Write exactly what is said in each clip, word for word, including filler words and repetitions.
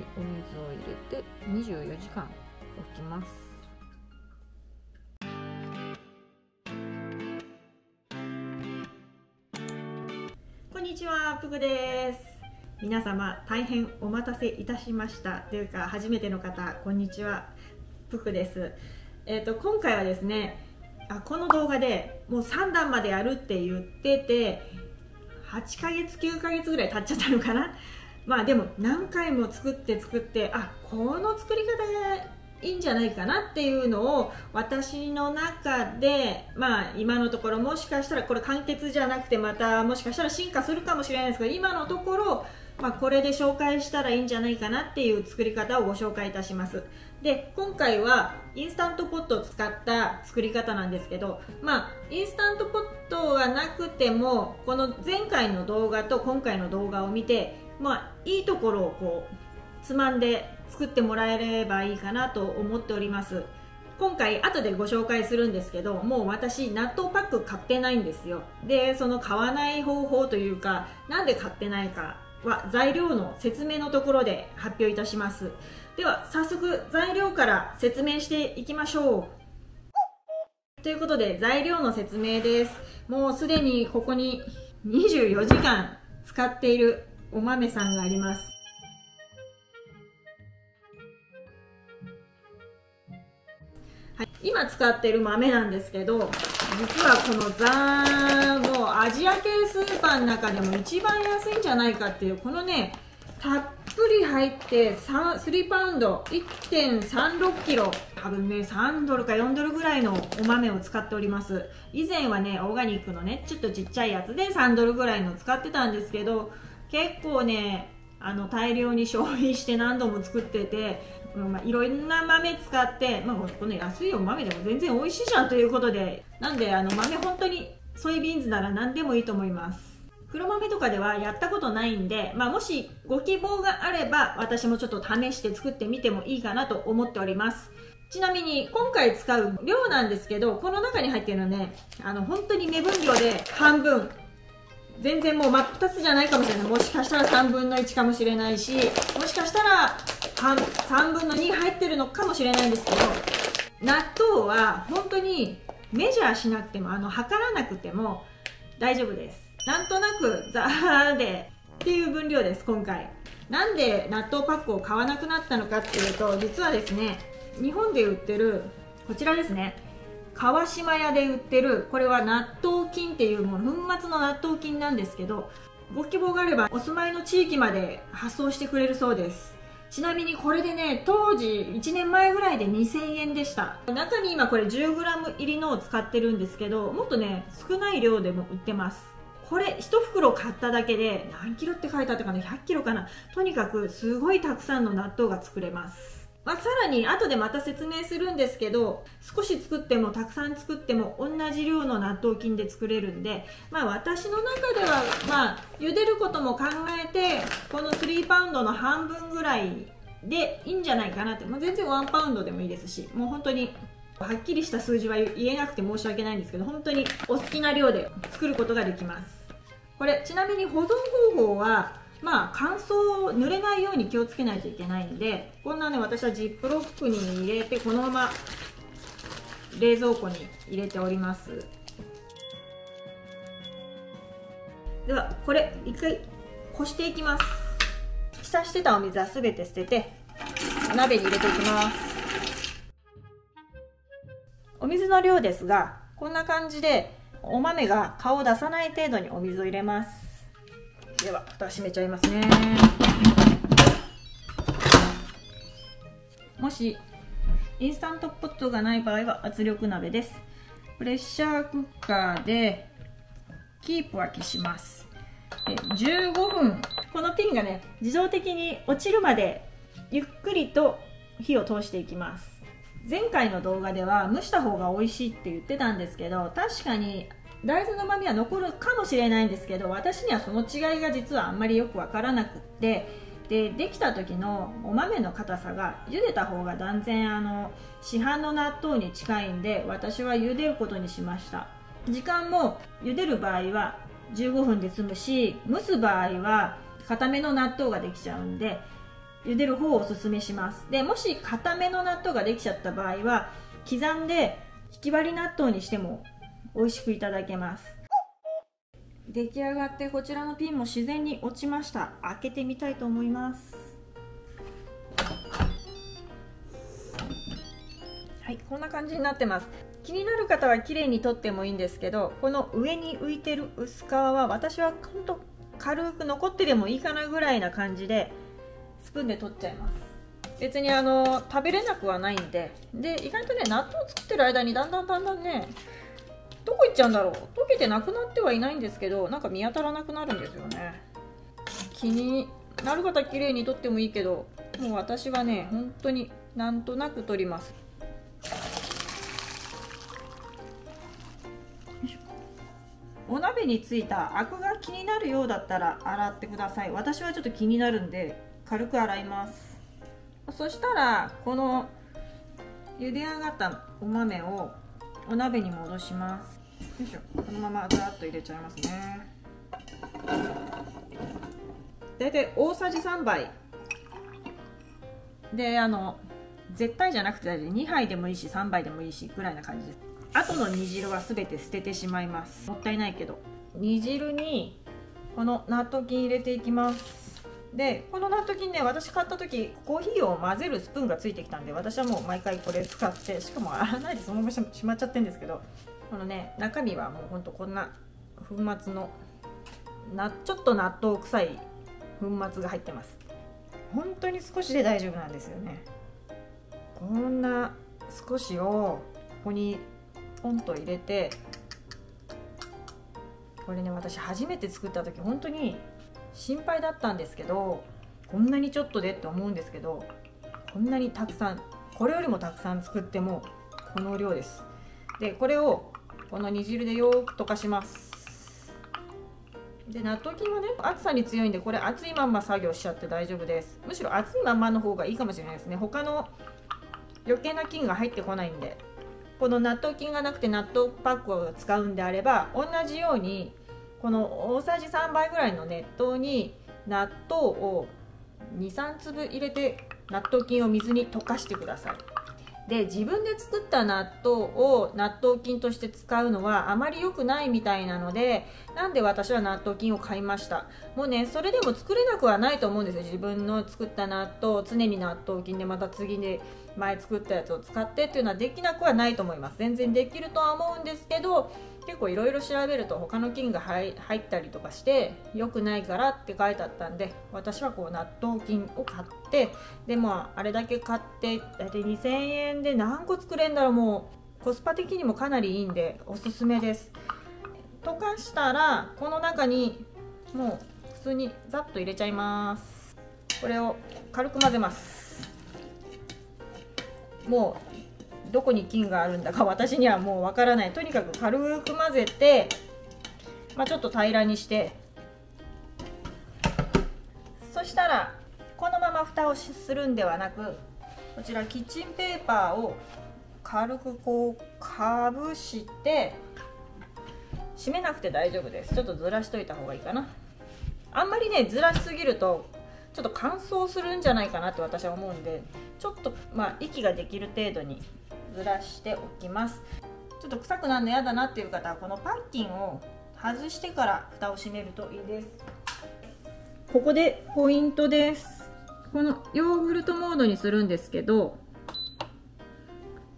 でお水を入れてにじゅうよじかん置きます。こんにちは、ぷくです。皆様大変お待たせいたしましたというか、初めての方こんにちは、ぷくです。えーと、今回はですね、あこの動画でもうさんだんまでやるって言っててはちかげつきゅうかげつぐらい経っちゃったのかな。まあでも何回も作って作って、あこの作り方がいいんじゃないかなっていうのを私の中で、まあ今のところもしかしたらこれ完結じゃなくて、またもしかしたら進化するかもしれないですけど、今のところ、まあ、これで紹介したらいいんじゃないかなっていう作り方をご紹介いたします。で今回はインスタントポットを使った作り方なんですけど、まあ、インスタントポットがなくてもこの前回の動画と今回の動画を見て、まあ、いいところをこうつまんで作ってもらえればいいかなと思っております。今回後でご紹介するんですけど、もう私納豆パック買ってないんですよ。でその買わない方法というか、なんで買ってないかは材料の説明のところで発表いたします。では早速材料から説明していきましょう。ということで材料の説明です。もうすでにここににじゅうよじかん使っているお豆さんがあります。はい、今使っている豆なんですけど、実はこのザーもうアジア系スーパーの中でも一番安いんじゃないかっていう、このねたっぷり入ってさんパウンド いってんさんろくキロ、多分ねさんドルかよんドルぐらいのお豆を使っております。以前はねオーガニックのねちょっとちっちゃいやつでさんドルぐらいの使ってたんですけど、結構ねあの大量に消費して何度も作ってて、まあ、いろんな豆使って、まあ、この安いお豆でも全然美味しいじゃんということで、なんであの豆本当にソイビーンズなら何でもいいと思います。黒豆とかではやったことないんで、まあ、もしご希望があれば私もちょっと試して作ってみてもいいかなと思っております。ちなみに今回使う量なんですけど、この中に入ってるのね、あの本当に目分量で半分、全然もう真っ二つじゃないかもしれない。もしかしたらさんぶんのいちかもしれないし、もしかしたらさんぶんのに入ってるのかもしれないんですけど、納豆は本当にメジャーしなくても、あの測らなくても大丈夫です。なんとなくザーでっていう分量です。今回なんで納豆パックを買わなくなったのかっていうと、実はですね、日本で売ってるこちらですね、川島屋で売ってる、これは納豆菌っていう、もう粉末の納豆菌なんですけど、ご希望があればお住まいの地域まで発送してくれるそうです。ちなみにこれでね、当時いちねんまえぐらいでにせんえんでした。中に今これ じゅうグラム 入りのを使ってるんですけど、もっとね少ない量でも売ってます。これいちふくろ買っただけで何キロって書いてあったかな、ひゃっキロかな。とにかくすごいたくさんの納豆が作れます。まあ、さらに後でまた説明するんですけど、少し作ってもたくさん作っても同じ量の納豆菌で作れるんで、まあ、私の中では、まあ、茹でることも考えてこのさんパウンドの半分ぐらいでいいんじゃないかなって、まあ、全然いちパウンドでもいいですし、もう本当にはっきりした数字は言えなくて申し訳ないんですけど、本当にお好きな量で作ることができます。これちなみに保存方法は、まあ乾燥、濡れないように気をつけないといけないんで、こんなね私はジップロックに入れてこのまま冷蔵庫に入れております。ではこれ一回こしていきます。浸してたお水はすべて捨ててお鍋に入れていきます。お水の量ですが、こんな感じでお豆が顔を出さない程度にお水を入れます。では蓋を閉めちゃいますね。もしインスタントポットがない場合は圧力鍋です。プレッシャークッカーでキープは消します。でじゅうごふん、このピンがね自動的に落ちるまでゆっくりと火を通していきます。前回の動画では蒸した方が美味しいって言ってたんですけど、確かに大豆の旨味は残るかもしれないんですけど、私にはその違いが実はあんまりよく分からなくって、でできた時のお豆の硬さが茹でた方が断然あの市販の納豆に近いんで、私は茹でることにしました。時間も茹でる場合はじゅうごふんで済むし、蒸す場合は固めの納豆ができちゃうんで、茹でる方をおすすめします。でもし固めの納豆ができちゃった場合は刻んでひき割り納豆にしても美味しくいただけます。出来上がってこちらのピンも自然に落ちました。開けてみたいと思います。はい、こんな感じになってます。気になる方は綺麗に取ってもいいんですけど、この上に浮いてる薄皮は私はほんと軽く残ってでもいいかなぐらいな感じでスプーンで取っちゃいます。別にあの食べれなくはないんで。で意外とね、納豆を作ってる間にだんだんだんだんね、どこ行っちゃうんだろう、溶けてなくなってはいないんですけど、なんか見当たらなくなるんですよね。気になる方は綺麗に取ってもいいけど、もう私はね本当になんとなく取ります。お鍋についたアクが気になるようだったら洗ってください。私はちょっと気になるんで軽く洗います。そしたらこの茹で上がったお豆をお鍋に戻します。よいしょ、このままザーッと入れちゃいますね。だいたい大さじさんばいで、あの絶対じゃなくてにはいでもいいしさんばいでもいいしぐらいな感じです。あとの煮汁は全て捨ててしまいます。もったいないけど。煮汁にこの納豆菌入れていきます。でこの納豆菌ね、私買った時コーヒーを混ぜるスプーンがついてきたんで、私はもう毎回これ使って、しかも洗わないでそのまましまっちゃってるんですけど、このね中身はもうほんとこんな粉末のなちょっと納豆臭い粉末が入ってます。本当に少しで大丈夫なんですよね。こんな少しをここにポンと入れて、これね私初めて作った時本当に心配だったんですけど、こんなにちょっとでって思うんですけど、こんなにたくさん、これよりもたくさん作ってもこの量です。でこれをこの煮汁でよーく溶かします。で納豆菌はね暑さに強いんで、これ熱いまんま作業しちゃって大丈夫です。むしろ熱いまんまの方がいいかもしれないですね。他の余計な菌が入ってこないんで。この納豆菌がなくて納豆パックを使うんであれば、同じようにこの大さじさんばいぐらいの熱湯に納豆をにさんつぶ入れて、納豆菌を水に溶かしてください。で自分で作った納豆を納豆菌として使うのはあまり良くないみたいなので、なんで私は納豆菌を買いました。もうねそれでも作れなくはないと思うんですよ。自分の作った納豆を常に納豆菌でまた次で前作ったやつを使ってっていうのはできなくはないと思います。全然できるとは思うんですけど、結構いろいろ調べると他の菌が入ったりとかして良くないからって書いてあったんで、私はこう納豆菌を買って、でまああれだけ買ってだいたいにせんえんで何個作れるんだろう。もうコスパ的にもかなりいいんでおすすめです。溶かしたらこの中にもう普通にざっと入れちゃいます。これを軽く混ぜます。もうどこに菌があるんだか私にはもうわからない。とにかく軽く混ぜて、まあ、ちょっと平らにして、そしたらこのまま蓋をするんではなく、こちらキッチンペーパーを軽くこうかぶして、閉めなくて大丈夫です。ちょっとずらしといた方がいいかな。あんまりねずらしすぎるとちょっと乾燥するんじゃないかなって私は思うんで、ちょっとまあ息ができる程度にずらしておきます。ちょっと臭くなるの嫌だなっていう方はこのパッキンを外してから蓋を閉めるといいです。ここでポイントです。このヨーグルトモードにするんですけど、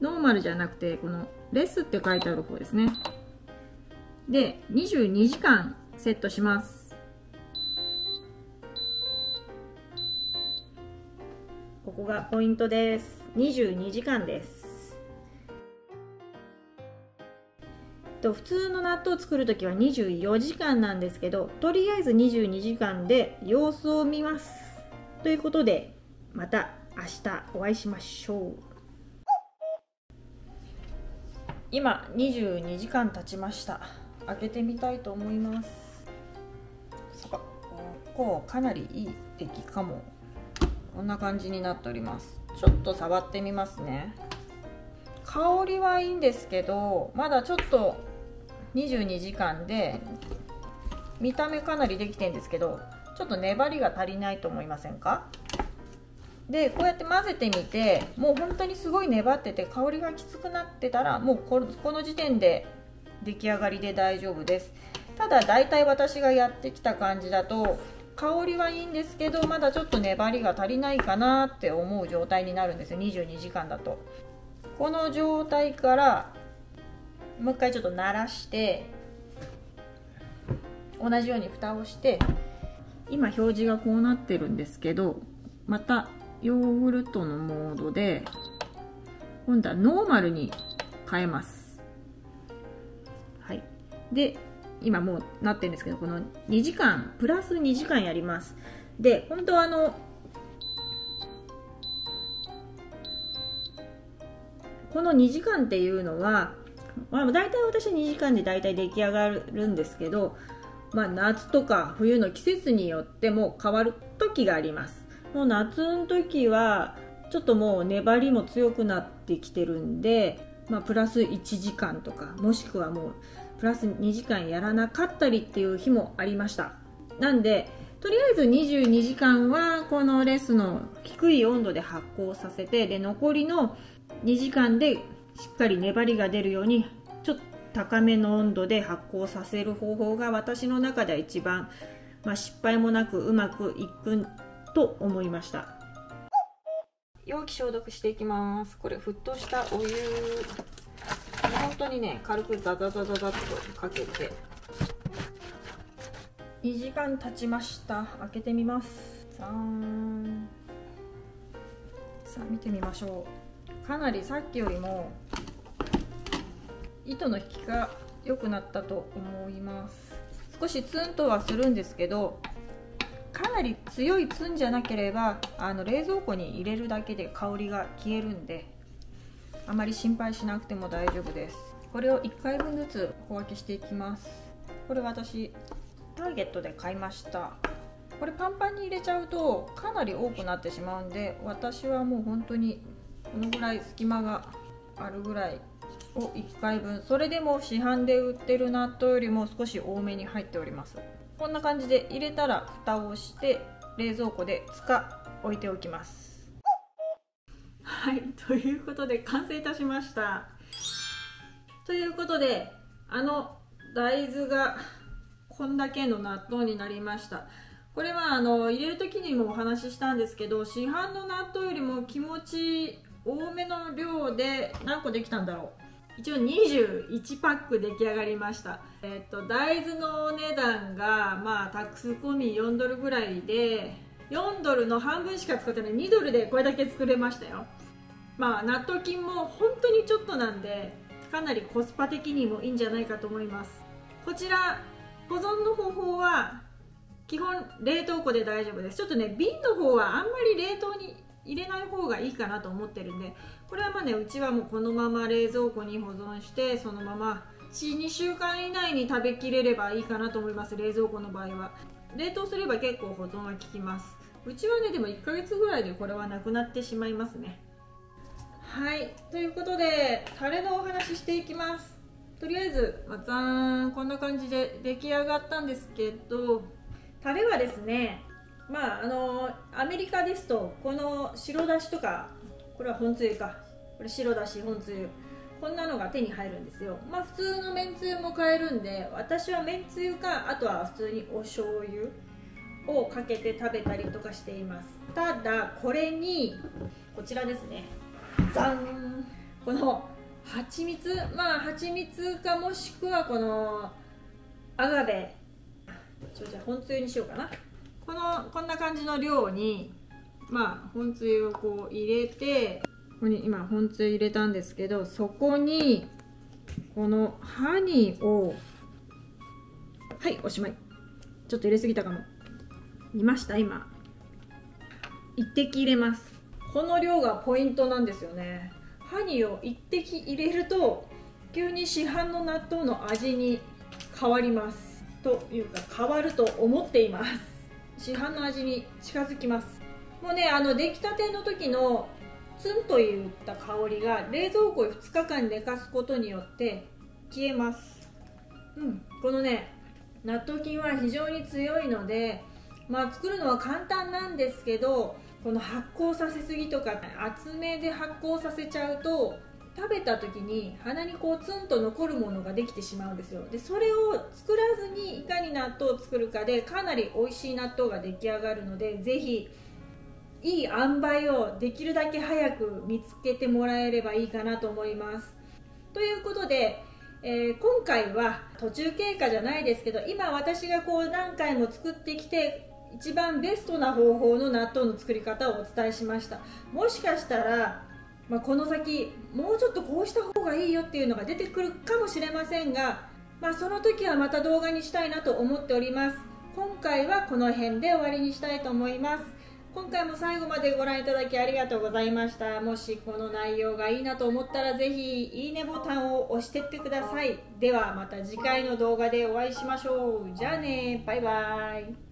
ノーマルじゃなくてこのレスって書いてある方ですね。でにじゅうにじかんセットします。ここがポイントです。にじゅうにじかんです。と普通の納豆を作るときはにじゅうよじかんなんですけど、とりあえずにじゅうにじかんで様子を見ます。ということで、また明日お会いしましょう。今にじゅうにじかん経ちました。開けてみたいと思います。ここかなりいい出来かも。こんな感じになっております。ちょっと触ってみますね。香りはいいんですけど、まだちょっとにじゅうにじかんで見た目かなりできてるんですけど、ちょっと粘りが足りないと思いませんか？でこうやって混ぜてみて、もう本当にすごい粘ってて香りがきつくなってたら、もうこの時点で出来上がりで大丈夫です。ただ大体私がやってきた感じだと香りはいいんですけど、まだちょっと粘りが足りないかなって思う状態になるんですよ、にじゅうにじかんだと。この状態からもう一回ちょっと慣らして、同じように蓋をして、今表示がこうなってるんですけど、またヨーグルトのモードで今度はノーマルに変えます。はい、で今もうなってるんですけど、このにじかんプラスにじかんやります。で本当はあのこのにじかんっていうのは、まあ、大体私にじかんで大体出来上がるんですけど、まあ、夏とか冬の季節によっても変わる時があります。もう夏の時はちょっともう粘りも強くなってきてるんで、まあ、プラスいちじかんとか、もしくはもうプラスにじかんやらなかったりっていう日もありました。なんでとりあえずにじゅうにじかんはこのレスの低い温度で発酵させて、で残りのにじかんでしっかり粘りが出るようにちょっと高めの温度で発酵させる方法が、私の中では一番、まあ、失敗もなくうまくいくと思いました。容器消毒していきます。これ沸騰したお湯、本当にね軽くザザザザザっとかけて、にじかん経ちました。開けてみます。ザーン。さあ見てみましょう。かなりさっきよりも糸の引きが良くなったと思います。少しツンとはするんですけど、かなり強いツンじゃなければ、あの冷蔵庫に入れるだけで香りが消えるんで、あまり心配しなくても大丈夫です。これをいっかいぶんずつ小分けしていきます。これ私ターゲットで買いました。これパンパンに入れちゃうとかなり多くなってしまうんで、私はもう本当にこのぐらい隙間があるぐらいをいっかいぶん、それでも市販で売ってる納豆よりも少し多めに入っております。こんな感じで入れたら蓋をして冷蔵庫でふつか置いておきます。はい、ということで完成いたしました。ということで、あの大豆がこんだけの納豆になりました。これはあの入れる時にもお話ししたんですけど、市販の納豆よりも気持ち多めの量で、何個できたんだろう、一応にじゅういちパック出来上がりました。えっと大豆のお値段が、まあタックス込みよんドルぐらいで、よんドルの半分しか使ってない、にドルでこれだけ作れましたよ。まあ納豆菌も本当にちょっとなんで、かなりコスパ的にもいいんじゃないかと思います。こちら保存の方法は基本冷凍庫で大丈夫です。ちょっとね瓶の方はあんまり冷凍に入れない方がいいかなと思ってるんで、これはまあね、うちはもうこのまま冷蔵庫に保存して、そのままいちにしゅうかん以内に食べきれればいいかなと思います。冷蔵庫の場合は冷凍すれば結構保存は効きます。うちはねでもいっかげつぐらいでこれはなくなってしまいますね。はい、ということでタレのお話ししていきます。とりあえずザーン、こんな感じで出来上がったんですけど、タレはですね、まああのアメリカですとこの白だしとか、これは本つゆか、これ白だし本つゆ、こんなのが手に入るんですよ。まあ普通のめんつゆも買えるんで、私はめんつゆか、あとは普通にお醤油をかけて食べたりとかしています。ただこれにこちらですね、ザン、この蜂蜜、まあ蜂蜜か、もしくはこのアガベ、ちょじゃあ本つゆにしようかな。このこんな感じの量に、まあ本つゆをこう入れて、ここに今本つゆ入れたんですけど、そこにこのハニーを、はい、おしまい。ちょっと入れすぎたかも。見ました、今いってき入れます。この量がポイントなんですよね。ハニーをいってき入れると急に市販の納豆の味に変わります、というか変わると思っています。市販の味に近づきます。もうね、あの出来たての時のツンといった香りが冷蔵庫ふつかかん寝かすことによって消えます。うん、このね納豆菌は非常に強いので、まあ作るのは簡単なんですけど、この発酵させすぎとか厚めで発酵させちゃうと食べた時に鼻にこうツンと残るものができてしまうんですよ。でそれを作らずにいかに納豆を作るかでかなり美味しい納豆が出来上がるので、是非いい塩梅をできるだけ早く見つけてもらえればいいかなと思います。ということで、えー、今回は途中経過じゃないですけど、今私がこう何回も作ってきて一番ベストな方法の納豆の作り方をお伝えしました。もしかしたら、まあ、この先もうちょっとこうした方がいいよっていうのが出てくるかもしれませんが、まあ、その時はまた動画にしたいなと思っております。今回はこの辺で終わりにしたいと思います。今回も最後までご覧いただきありがとうございました。もしこの内容がいいなと思ったらぜひいいねボタンを押していってください。ではまた次回の動画でお会いしましょう。じゃあね、バイバイ。